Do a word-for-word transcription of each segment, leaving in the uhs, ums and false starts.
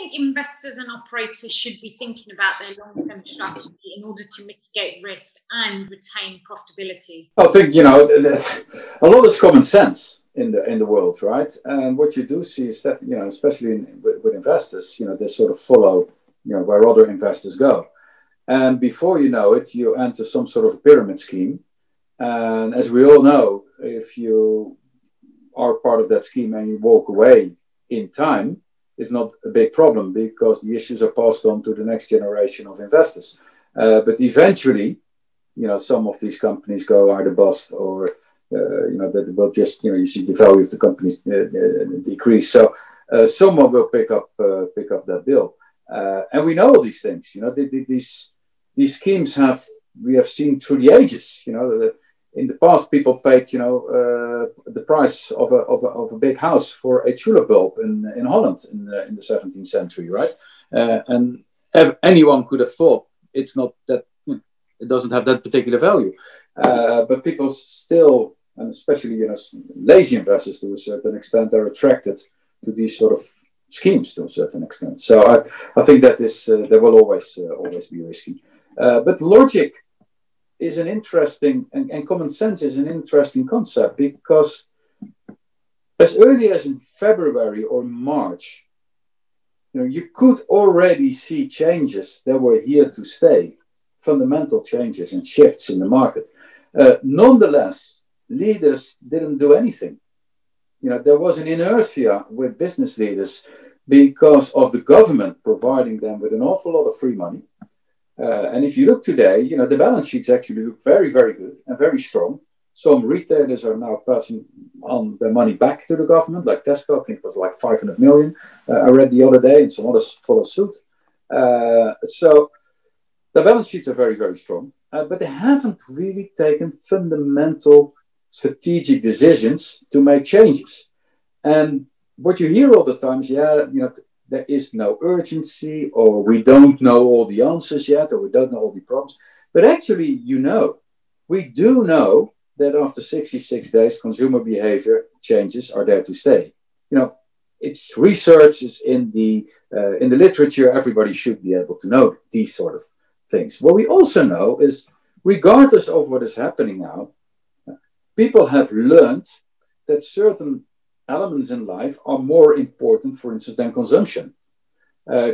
think investors and operators should be thinking about their long-term strategy in order to mitigate risk and retain profitability? I think, you know, a lot is common sense in the in the world, right? And what you do see is that, you know, especially in, with, with investors, you know, they sort of follow, you know, where other investors go. And before you know it, you enter some sort of pyramid scheme. And as we all know, if you are part of that scheme and you walk away in time, it's not a big problem because the issues are passed on to the next generation of investors. Uh, but eventually, you know, some of these companies go either bust or, uh, you know, that will just, you know, you see the value of the companies uh, uh, decrease. So uh, someone will pick up, uh, pick up that bill. Uh, and we know all these things, you know, they, they, these, these schemes have, we have seen through the ages, you know, the, in the past people paid, you know, uh, the price of a, of, a, of a big house for a tulip bulb in, in Holland in the, in the seventeenth century, right? Uh, and ev anyone could have thought it's not that, it doesn't have that particular value. Uh, but people still, and especially, you know, lazy investors to a certain extent, are attracted to these sort of schemes to a certain extent. So I, I think that is uh, there will always uh, always be risky, uh, but logic is an interesting and, and common sense is an interesting concept, because as early as in February or March, you know, you could already see changes that were here to stay, fundamental changes and shifts in the market. Uh, nonetheless, leaders didn't do anything. You know, there was an inertia with business leaders because of the government providing them with an awful lot of free money. Uh, and if you look today, you know, the balance sheets actually look very, very good and very strong. Some retailers are now passing on their money back to the government, like Tesco. I think it was like five hundred million. Uh, I read the other day, and some others follow suit. Uh, so the balance sheets are very, very strong, uh, but they haven't really taken fundamental strategic decisions to make changes. And what you hear all the time is, yeah, you know, there is no urgency, or we don't know all the answers yet, or we don't know all the problems. But actually, you know, we do know that after sixty-six days, consumer behavior changes are there to stay. You know, it's research, is in the, uh, in the literature, everybody should be able to know these sort of things. What we also know is, regardless of what is happening now, people have learned that certain elements in life are more important, for instance, than consumption. Uh,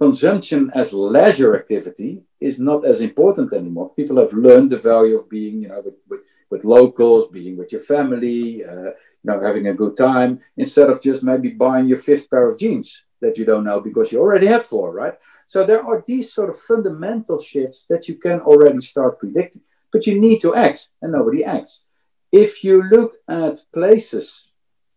consumption as leisure activity is not as important anymore. People have learned the value of being, you know, with, with, with locals, being with your family, uh, you know, having a good time, instead of just maybe buying your fifth pair of jeans that you don't know because you already have four, right? So there are these sort of fundamental shifts that you can already start predicting, but you need to act, and nobody acts. If you look at places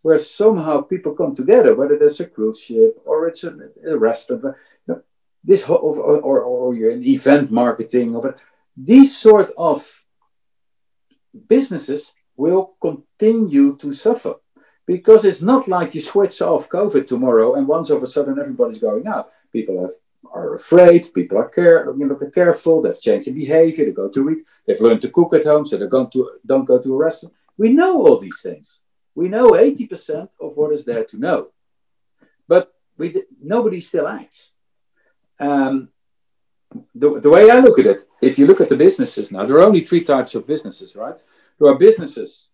where somehow people come together, whether there's a cruise ship or it's a, a restaurant, you know, this whole, or, or, or you're in event marketing, of it, these sort of businesses will continue to suffer, because it's not like you switch off COVID tomorrow and once all of a sudden everybody's going out. People have, are afraid, people are care, you know, they're careful, they've changed their behavior, they go to eat, they've learned to cook at home, so they don't go to a restaurant. We know all these things. We know eighty percent of what is there to know, but we nobody still acts. Um, the, the way I look at it, if you look at the businesses now, there are only three types of businesses, right? There are businesses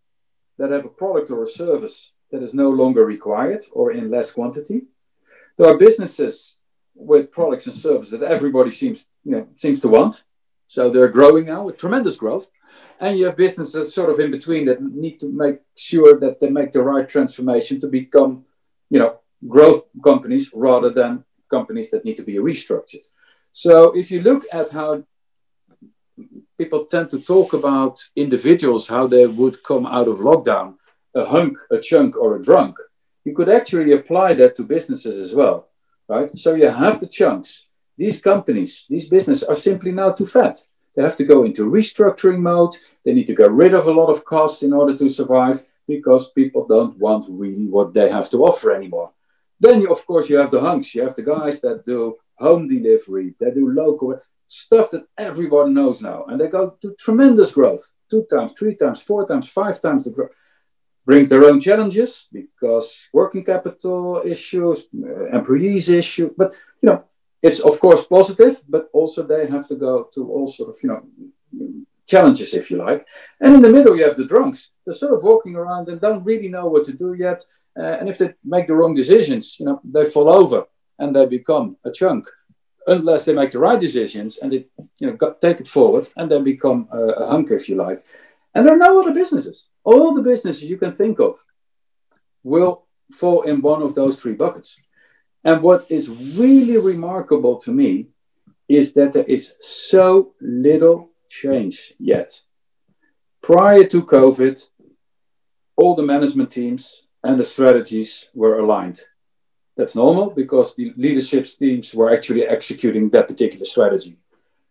that have a product or a service that is no longer required or in less quantity. There are businesses with products and services that everybody seems, you know, seems to want. So they're growing now with tremendous growth. And you have businesses sort of in between that need to make sure that they make the right transformation to become, you know, growth companies rather than companies that need to be restructured. So if you look at how people tend to talk about individuals, how they would come out of lockdown, a hunk, a chunk, or a drunk, you could actually apply that to businesses as well. Right? So you have the chunks. These companies, these businesses are simply now too fat. They have to go into restructuring mode. They need to get rid of a lot of cost in order to survive, because people don't want really what they have to offer anymore. Then, you, of course, you have the hunks. You have the guys that do home delivery, that do local stuff that everyone knows now. And they go to tremendous growth, two times, three times, four times, five times the growth. brings their own challenges because working capital issues, employees issue, but, you know, it's of course positive, but also they have to go to all sort of, you know, challenges, if you like. And in the middle, you have the drunks. They're sort of walking around and don't really know what to do yet. Uh, and if they make the wrong decisions, you know, they fall over and they become a chunk, unless they make the right decisions and they, you know, got, take it forward and then become a, a hunk, if you like. And there are no other businesses. All the businesses you can think of will fall in one of those three buckets. And what is really remarkable to me is that there is so little change yet. Prior to COVID, all the management teams and the strategies were aligned. That's normal because the leadership teams were actually executing that particular strategy.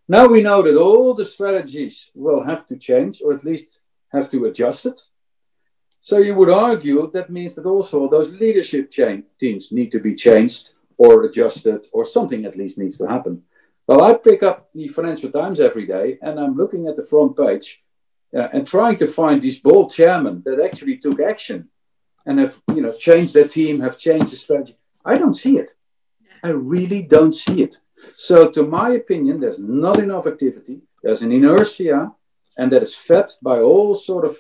Now we know that all the strategies will have to change, or at least have to adjust it. So you would argue that means that also those leadership teams need to be changed or adjusted, or something at least needs to happen. Well, I pick up the Financial Times every day and I'm looking at the front page uh, and trying to find these bold chairmen that actually took action and have, you know, changed their team, have changed the strategy. I don't see it. I really don't see it. So to my opinion, there's not enough activity. There's an inertia, and that is fed by all sort of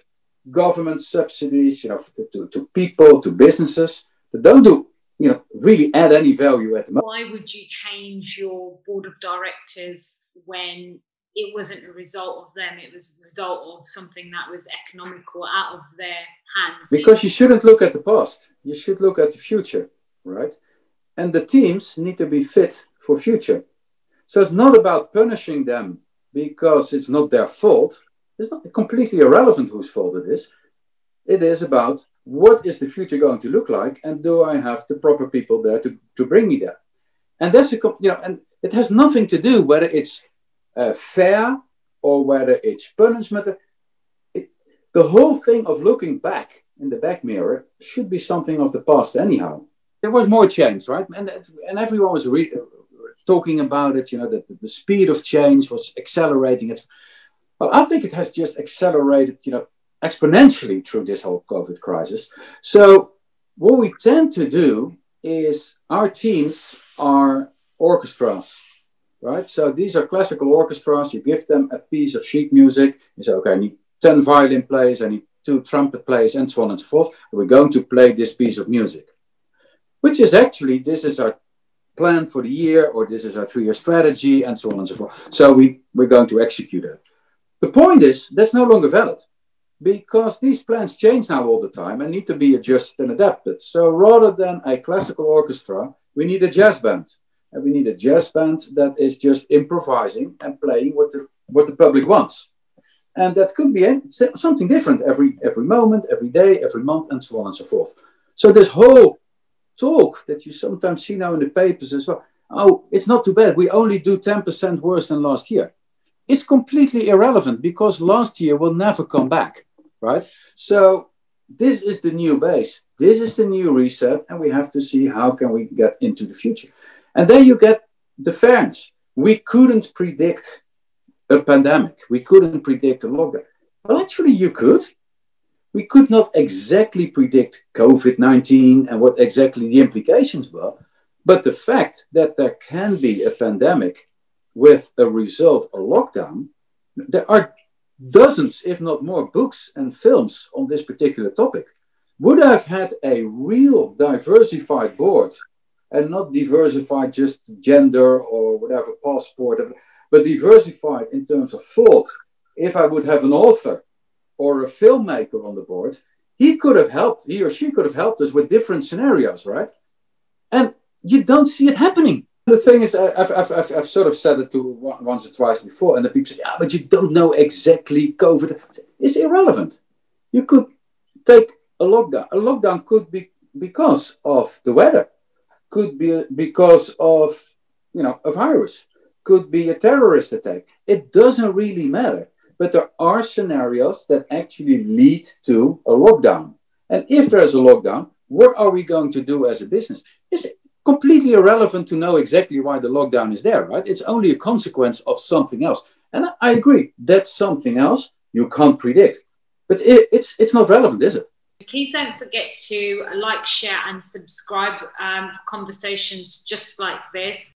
government subsidies, you know, to, to people, to businesses that don't do, you know, really add any value at the moment. Why would you change your board of directors when it wasn't a result of them? It was a result of something that was economical out of their hands. Because you shouldn't look at the past. You should look at the future, right? And the teams need to be fit for future. So it's not about punishing them because it's not their fault. It's not completely irrelevant whose fault it is. It is about what is the future going to look like, and do I have the proper people there to, to bring me there? And that's a, you know, and it has nothing to do whether it's uh, fair or whether it's punishment. It, the whole thing of looking back in the back mirror should be something of the past anyhow. There was more change, right? And and everyone was re talking about it. You know, that the speed of change was accelerating. It's, well, I think it has just accelerated, you know, exponentially through this whole COVID crisis. So what we tend to do is our teams are orchestras, right? So these are classical orchestras. You give them a piece of sheet music. You say, okay, I need ten violin players, I need two trumpet players, and so on and so forth. And we're going to play this piece of music, which is actually, this is our plan for the year, or this is our three-year strategy, and so on and so forth. So we, we're going to execute it. The point is, that's no longer valid, because these plans change now all the time and need to be adjusted and adapted. So rather than a classical orchestra, we need a jazz band. And we need a jazz band that is just improvising and playing what the, what the public wants. And that could be something different every, every moment, every day, every month, and so on and so forth. So this whole talk that you sometimes see now in the papers as well, oh, it's not too bad, we only do ten percent worse than last year. It's completely irrelevant, because last year will never come back, right? So this is the new base. This is the new reset, and we have to see how can we get into the future. And then you get the fairness. We couldn't predict a pandemic. We couldn't predict a lockdown. Well, actually, you could. We could not exactly predict COVID nineteen and what exactly the implications were. But the fact that there can be a pandemic with a result, a lockdown, there are dozens, if not more, books and films on this particular topic. Would I have had a real diversified board, and not diversified just gender or whatever, passport, but diversified in terms of thought, if I would have an author or a filmmaker on the board, he could have helped, he or she could have helped us with different scenarios, right? And you don't see it happening. The thing is, I've, I've, I've, I've sort of said it to once or twice before, and the people say, yeah, but you don't know exactly COVID. It's irrelevant. You could take a lockdown. A lockdown could be because of the weather, could be because of, you know, a virus, could be a terrorist attack. It doesn't really matter. But there are scenarios that actually lead to a lockdown. And if there's a lockdown, what are we going to do as a business? It's completely irrelevant to know exactly why the lockdown is there, right? It's only a consequence of something else. And I agree, that's something else you can't predict. But it, it's, it's not relevant, is it? Please don't forget to like, share and subscribe um, for conversations just like this.